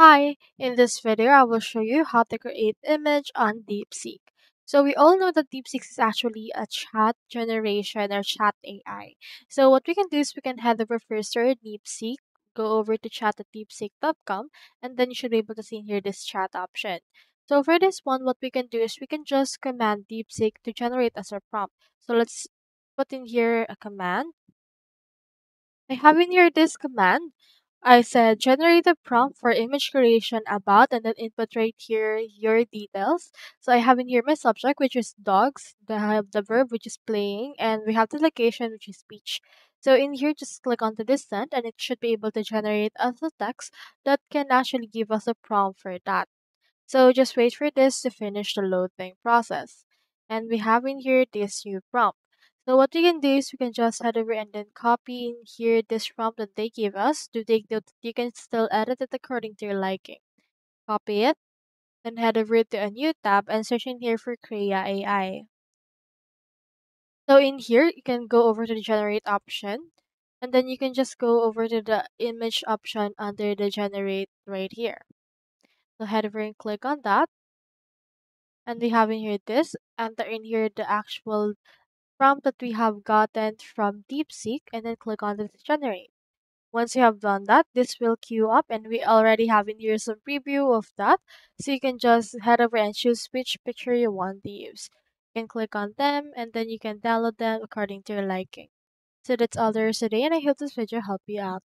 Hi, in this video, I will show you how to create image on DeepSeek. So we all know that DeepSeek is actually a chat generation or chat AI. So what we can do is we can head over first to our DeepSeek, go over to chat.deepseek.com, and then you should be able to see here this chat option. So for this one, what we can do is we can just command DeepSeek to generate us a prompt. So let's put in here a command. I have in here this command. I said, generate a prompt for image creation about, and then input right here your details. So I have in here my subject, which is dogs. I have the verb, which is playing, and we have the location, which is beach. So in here, just click onto this send, and it should be able to generate us a text that can actually give us a prompt for that. So just wait for this to finish the loading process. And we have in here this new prompt. So what we can do is we can just head over and then copy in here this prompt that they give us. To take note, you can still edit it according to your liking. Copy it, then head over to a new tab and search in here for Crea AI. So in here, you can go over to the generate option, and then you can just go over to the image option under the generate right here. So head over and click on that, and we have in here this, enter in here the actual prompt that we have gotten from DeepSeek, and then click on this generate. Once you have done that, this will queue up, and we already have in here some preview of that. So you can just head over and choose which picture you want to use. You can click on them, and then you can download them according to your liking. So that's all there is today, and I hope this video helped you out.